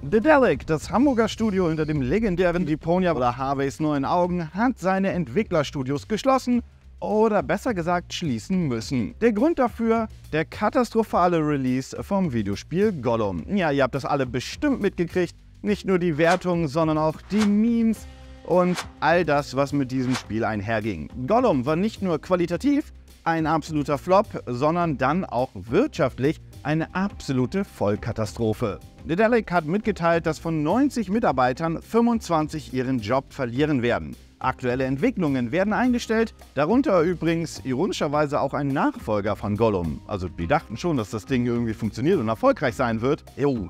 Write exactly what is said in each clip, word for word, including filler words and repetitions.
Daedalic, das Hamburger Studio hinter dem legendären Deponia oder Harveys neuen Augen, hat seine Entwicklerstudios geschlossen oder besser gesagt schließen müssen. Der Grund dafür? Der katastrophale Release vom Videospiel Gollum. Ja, ihr habt das alle bestimmt mitgekriegt, nicht nur die Wertungen, sondern auch die Memes und all das, was mit diesem Spiel einherging. Gollum war nicht nur qualitativ ein absoluter Flop, sondern dann auch wirtschaftlich eine absolute Vollkatastrophe. Daedalic hat mitgeteilt, dass von neunzig Mitarbeitern fünfundzwanzig ihren Job verlieren werden. Aktuelle Entwicklungen werden eingestellt, darunter übrigens ironischerweise auch ein Nachfolger von Gollum. Also die dachten schon, dass das Ding irgendwie funktioniert und erfolgreich sein wird. Jo,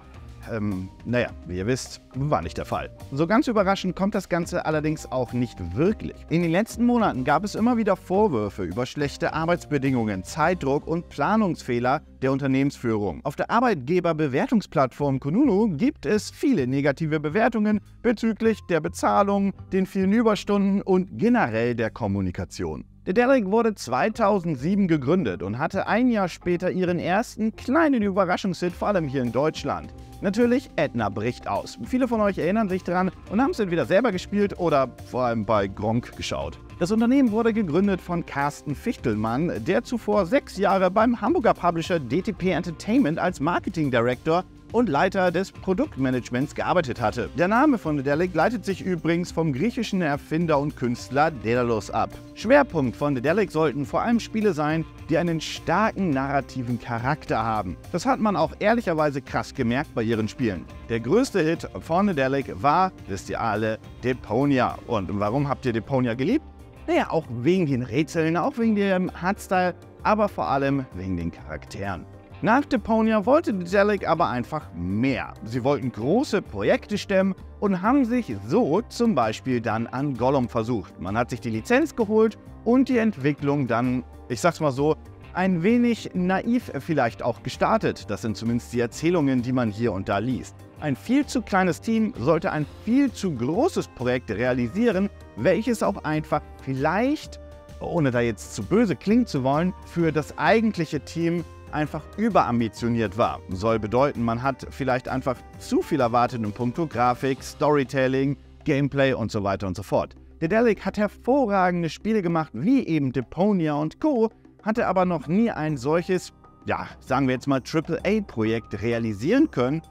ähm, naja, wie ihr wisst, war nicht der Fall. So ganz überraschend kommt das Ganze allerdings auch nicht wirklich. In den letzten Monaten gab es immer wieder Vorwürfe über schlechte Arbeitsbedingungen, Zeitdruck und Planungsfehler der Unternehmensführung. Auf der Arbeitgeberbewertungsplattform Kununu gibt es viele negative Bewertungen bezüglich der Bezahlung, den vielen Überstunden und generell der Kommunikation. Daedalic wurde zweitausendsieben gegründet und hatte ein Jahr später ihren ersten kleinen Überraschungshit, vor allem hier in Deutschland. Natürlich Edna bricht aus. Viele von euch erinnern sich daran und haben es entweder selber gespielt oder vor allem bei Gronkh geschaut. Das Unternehmen wurde gegründet von Carsten Fichtelmann, der zuvor sechs Jahre beim Hamburger Publisher D T P Entertainment als Marketing Director und Leiter des Produktmanagements gearbeitet hatte. Der Name von Daedalic leitet sich übrigens vom griechischen Erfinder und Künstler Daedalus ab. Schwerpunkt von Daedalic sollten vor allem Spiele sein, die einen starken narrativen Charakter haben. Das hat man auch ehrlicherweise krass gemerkt bei ihren Spielen. Der größte Hit von Daedalic war, wisst ihr alle, Deponia. Und warum habt ihr Deponia geliebt? Naja, auch wegen den Rätseln, auch wegen dem Hardstyle, aber vor allem wegen den Charakteren. Nach Deponia wollte Daedalic aber einfach mehr. Sie wollten große Projekte stemmen und haben sich so zum Beispiel dann an Gollum versucht. Man hat sich die Lizenz geholt und die Entwicklung dann, ich sag's mal so, ein wenig naiv vielleicht auch gestartet. Das sind zumindest die Erzählungen, die man hier und da liest. Ein viel zu kleines Team sollte ein viel zu großes Projekt realisieren, welches auch einfach vielleicht, ohne da jetzt zu böse klingen zu wollen, für das eigentliche Team einfach überambitioniert war. Soll bedeuten, man hat vielleicht einfach zu viel erwartet in puncto Grafik, Storytelling, Gameplay und so weiter und so fort. Daedalic hat hervorragende Spiele gemacht, wie eben Deponia und Co., hatte aber noch nie ein solches, ja, sagen wir jetzt mal Triple A Projekt realisieren können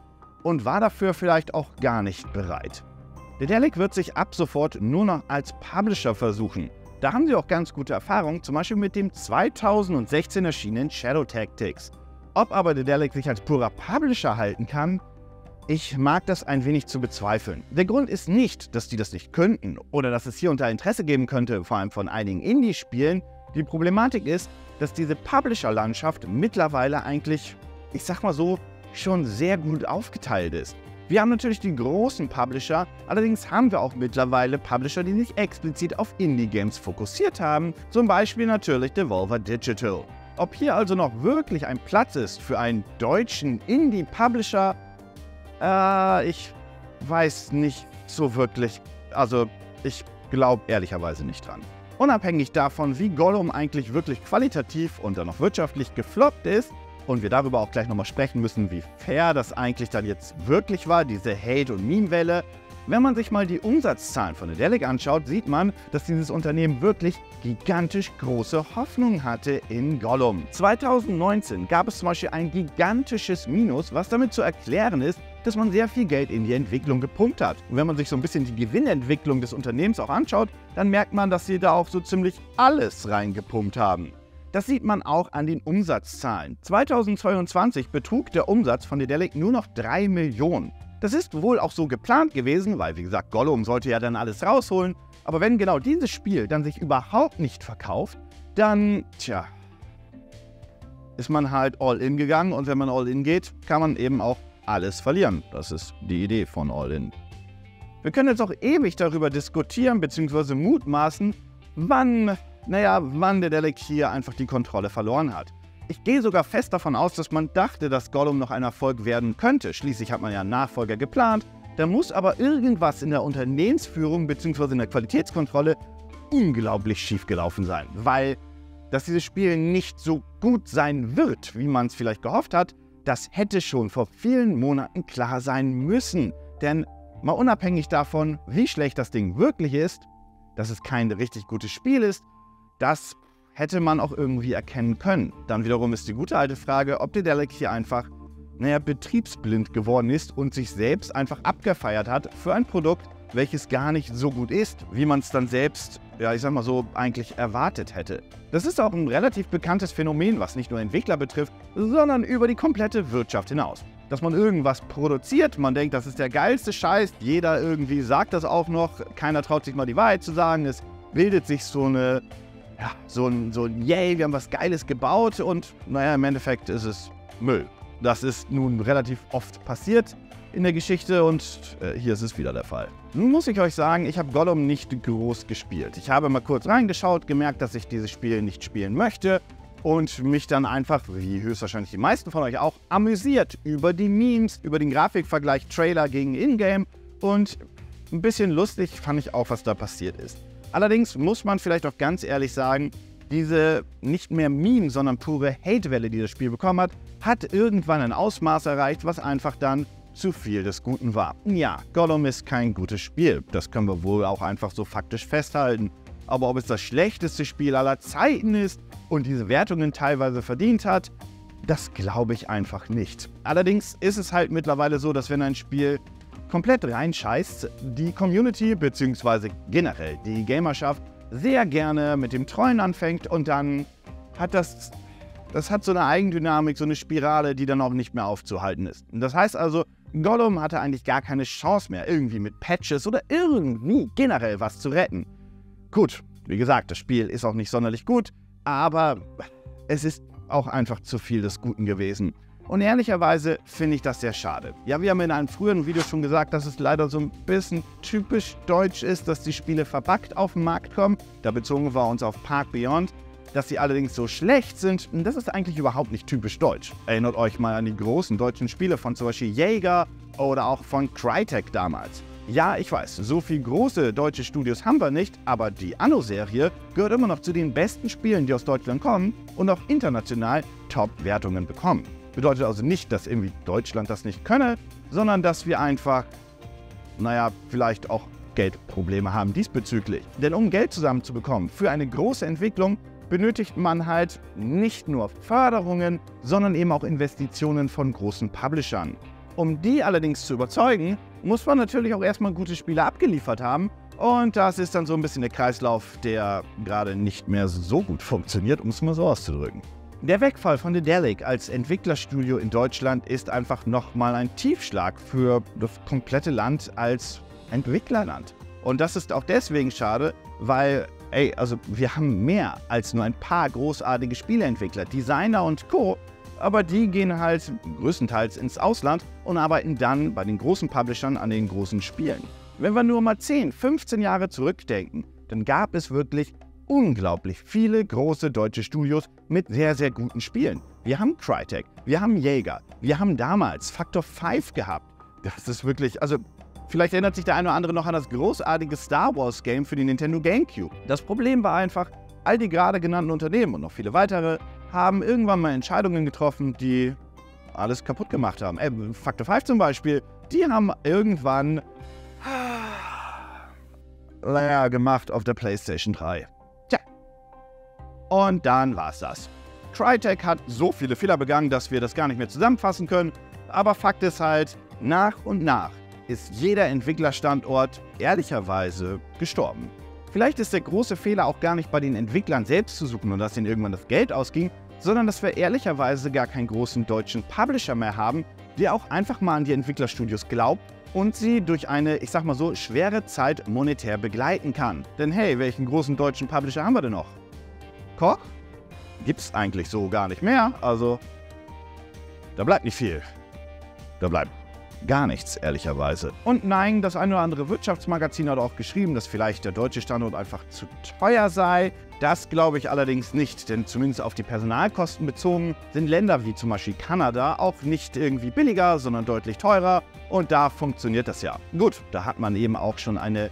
und war dafür vielleicht auch gar nicht bereit. Daedalic wird sich ab sofort nur noch als Publisher versuchen. Da haben sie auch ganz gute Erfahrungen, zum Beispiel mit dem zweitausendsechzehn erschienenen Shadow Tactics. Ob aber Daedalic sich als purer Publisher halten kann, ich mag das ein wenig zu bezweifeln. Der Grund ist nicht, dass die das nicht könnten oder dass es hier und da Interesse geben könnte, vor allem von einigen Indie-Spielen. Die Problematik ist, dass diese Publisher-Landschaft mittlerweile eigentlich, ich sag mal so, schon sehr gut aufgeteilt ist. Wir haben natürlich die großen Publisher, allerdings haben wir auch mittlerweile Publisher, die sich explizit auf Indie-Games fokussiert haben, zum Beispiel natürlich Devolver Digital. Ob hier also noch wirklich ein Platz ist für einen deutschen Indie-Publisher, äh, ich weiß nicht so wirklich, also ich glaube ehrlicherweise nicht dran. Unabhängig davon, wie Gollum eigentlich wirklich qualitativ und dann noch wirtschaftlich gefloppt ist, und wir darüber auch gleich nochmal sprechen müssen, wie fair das eigentlich dann jetzt wirklich war, diese Hate- und Meme-Welle. Wenn man sich mal die Umsatzzahlen von Daedalic anschaut, sieht man, dass dieses Unternehmen wirklich gigantisch große Hoffnung hatte in Gollum. zweitausendneunzehn gab es zum Beispiel ein gigantisches Minus, was damit zu erklären ist, dass man sehr viel Geld in die Entwicklung gepumpt hat. Und wenn man sich so ein bisschen die Gewinnentwicklung des Unternehmens auch anschaut, dann merkt man, dass sie da auch so ziemlich alles reingepumpt haben. Das sieht man auch an den Umsatzzahlen. zweitausendzweiundzwanzig betrug der Umsatz von Daedalic nur noch drei Millionen. Das ist wohl auch so geplant gewesen, weil wie gesagt, Gollum sollte ja dann alles rausholen. Aber wenn genau dieses Spiel dann sich überhaupt nicht verkauft, dann, tja, ist man halt All-In gegangen. Und wenn man All-In geht, kann man eben auch alles verlieren. Das ist die Idee von All-In. Wir können jetzt auch ewig darüber diskutieren bzw. mutmaßen, wann... Naja, wann Daedalic hier einfach die Kontrolle verloren hat. Ich gehe sogar fest davon aus, dass man dachte, dass Gollum noch ein Erfolg werden könnte. Schließlich hat man ja einen Nachfolger geplant. Da muss aber irgendwas in der Unternehmensführung bzw. in der Qualitätskontrolle unglaublich schiefgelaufen sein. Weil, dass dieses Spiel nicht so gut sein wird, wie man es vielleicht gehofft hat, Das hätte schon vor vielen Monaten klar sein müssen, denn mal unabhängig davon, wie schlecht das Ding wirklich ist, dass es kein richtig gutes Spiel ist, das hätte man auch irgendwie erkennen können. Dann wiederum ist die gute alte Frage, ob Daedalic hier einfach, naja, betriebsblind geworden ist und sich selbst einfach abgefeiert hat für ein Produkt, welches gar nicht so gut ist, wie man es dann selbst, ja, ich sag mal so, eigentlich erwartet hätte. Das ist auch ein relativ bekanntes Phänomen, was nicht nur Entwickler betrifft, sondern über die komplette Wirtschaft hinaus. Dass man irgendwas produziert, man denkt, das ist der geilste Scheiß, jeder irgendwie sagt das auch noch, keiner traut sich mal die Wahrheit zu sagen, es bildet sich so eine, ja, so ein, so ein Yay, wir haben was Geiles gebaut und naja, im Endeffekt ist es Müll. Das ist nun relativ oft passiert in der Geschichte und äh, hier ist es wieder der Fall. Nun muss ich euch sagen, ich habe Gollum nicht groß gespielt. Ich habe mal kurz reingeschaut, gemerkt, dass ich dieses Spiel nicht spielen möchte und mich dann einfach, wie höchstwahrscheinlich die meisten von euch auch, amüsiert über die Memes, über den Grafikvergleich Trailer gegen Ingame und ein bisschen lustig fand ich auch, was da passiert ist. Allerdings muss man vielleicht auch ganz ehrlich sagen, diese nicht mehr Meme, sondern pure Hate-Welle, die das Spiel bekommen hat, hat irgendwann ein Ausmaß erreicht, was einfach dann zu viel des Guten war. Ja, Gollum ist kein gutes Spiel, das können wir wohl auch einfach so faktisch festhalten. Aber ob es das schlechteste Spiel aller Zeiten ist und diese Wertungen teilweise verdient hat, das glaube ich einfach nicht. Allerdings ist es halt mittlerweile so, dass wenn ein Spiel komplett reinscheißt, die Community bzw. generell die Gamerschaft sehr gerne mit dem Trollen anfängt und dann hat das, das hat so eine Eigendynamik, so eine Spirale, die dann auch nicht mehr aufzuhalten ist. Das heißt also, Gollum hatte eigentlich gar keine Chance mehr, irgendwie mit Patches oder irgendwie generell was zu retten. Gut, wie gesagt, das Spiel ist auch nicht sonderlich gut, aber es ist auch einfach zu viel des Guten gewesen. Und ehrlicherweise finde ich das sehr schade. Ja, wir haben in einem früheren Video schon gesagt, dass es leider so ein bisschen typisch deutsch ist, dass die Spiele verbuggt auf den Markt kommen. Da bezogen wir uns auf Park Beyond. Dass sie allerdings so schlecht sind, das ist eigentlich überhaupt nicht typisch deutsch. Erinnert euch mal an die großen deutschen Spiele von zum Beispiel Jäger oder auch von Crytek damals. Ja, ich weiß, so viele große deutsche Studios haben wir nicht, aber die Anno-Serie gehört immer noch zu den besten Spielen, die aus Deutschland kommen und auch international Top-Wertungen bekommen. Bedeutet also nicht, dass irgendwie Deutschland das nicht könne, sondern dass wir einfach, naja, vielleicht auch Geldprobleme haben diesbezüglich. Denn um Geld zusammenzubekommen für eine große Entwicklung, benötigt man halt nicht nur Förderungen, sondern eben auch Investitionen von großen Publishern. Um die allerdings zu überzeugen, muss man natürlich auch erstmal gute Spiele abgeliefert haben. Und das ist dann so ein bisschen der Kreislauf, der gerade nicht mehr so gut funktioniert, um es mal so auszudrücken. Der Wegfall von Daedalic als Entwicklerstudio in Deutschland ist einfach nochmal ein Tiefschlag für das komplette Land als Entwicklerland. Und das ist auch deswegen schade, weil, ey, also wir haben mehr als nur ein paar großartige Spieleentwickler, Designer und Co., aber die gehen halt größtenteils ins Ausland und arbeiten dann bei den großen Publishern an den großen Spielen. Wenn wir nur mal zehn, fünfzehn Jahre zurückdenken, dann gab es wirklich unglaublich viele große deutsche Studios mit sehr, sehr guten Spielen. Wir haben Crytek, wir haben Jäger, wir haben damals Factor fünf gehabt. Das ist wirklich, also vielleicht erinnert sich der eine oder andere noch an das großartige Star Wars Game für die Nintendo GameCube. Das Problem war einfach, all die gerade genannten Unternehmen und noch viele weitere haben irgendwann mal Entscheidungen getroffen, die alles kaputt gemacht haben. Ey, Factor fünf zum Beispiel, die haben irgendwann leer gemacht auf der PlayStation drei. Tja. Und dann war's das. Crytek hat so viele Fehler begangen, dass wir das gar nicht mehr zusammenfassen können. Aber Fakt ist halt, nach und nach ist jeder Entwicklerstandort ehrlicherweise gestorben. Vielleicht ist der große Fehler auch gar nicht bei den Entwicklern selbst zu suchen und dass ihnen irgendwann das Geld ausging, sondern dass wir ehrlicherweise gar keinen großen deutschen Publisher mehr haben, der auch einfach mal an die Entwicklerstudios glaubt und sie durch eine, ich sag mal so, schwere Zeit monetär begleiten kann. Denn hey, welchen großen deutschen Publisher haben wir denn noch? Koch? Gibt's eigentlich so gar nicht mehr, also da bleibt nicht viel. Da bleibt gar nichts, ehrlicherweise. Und nein, das ein oder andere Wirtschaftsmagazin hat auch geschrieben, dass vielleicht der deutsche Standort einfach zu teuer sei. Das glaube ich allerdings nicht, denn zumindest auf die Personalkosten bezogen sind Länder wie zum Beispiel Kanada auch nicht irgendwie billiger, sondern deutlich teurer. Und da funktioniert das ja. Gut, da hat man eben auch schon eine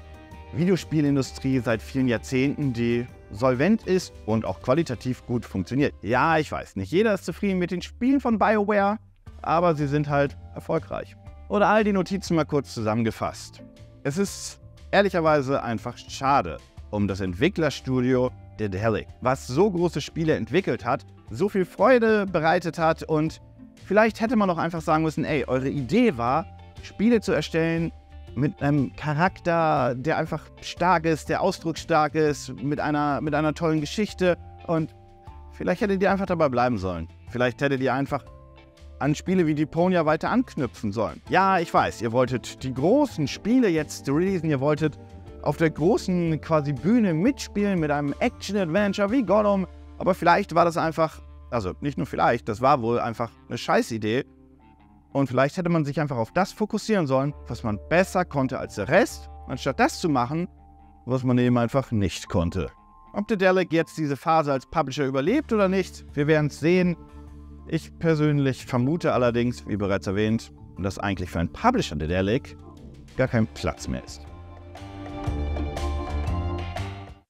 Videospielindustrie seit vielen Jahrzehnten, die solvent ist und auch qualitativ gut funktioniert. Ja, ich weiß, nicht jeder ist zufrieden mit den Spielen von BioWare. aber sie sind halt erfolgreich. Oder all die Notizen mal kurz zusammengefasst. Es ist ehrlicherweise einfach schade um das Entwicklerstudio Daedalic, was so große Spiele entwickelt hat, so viel Freude bereitet hat, und vielleicht hätte man doch einfach sagen müssen, ey, eure Idee war, Spiele zu erstellen mit einem Charakter, der einfach stark ist, der ausdrucksstark ist, mit einer, mit einer tollen Geschichte, und vielleicht hättet ihr einfach dabei bleiben sollen. Vielleicht hättet ihr einfach an Spiele wie Deponia weiter anknüpfen sollen. Ja, ich weiß, ihr wolltet die großen Spiele jetzt releasen, ihr wolltet auf der großen quasi Bühne mitspielen mit einem Action-Adventure wie Gollum, aber vielleicht war das einfach, also nicht nur vielleicht, das war wohl einfach eine Scheißidee, und vielleicht hätte man sich einfach auf das fokussieren sollen, was man besser konnte als der Rest, anstatt das zu machen, was man eben einfach nicht konnte. Ob Daedalic jetzt diese Phase als Publisher überlebt oder nicht, wir werden es sehen. Ich persönlich vermute allerdings, wie bereits erwähnt, dass eigentlich für einen Publisher Daedalic gar kein Platz mehr ist.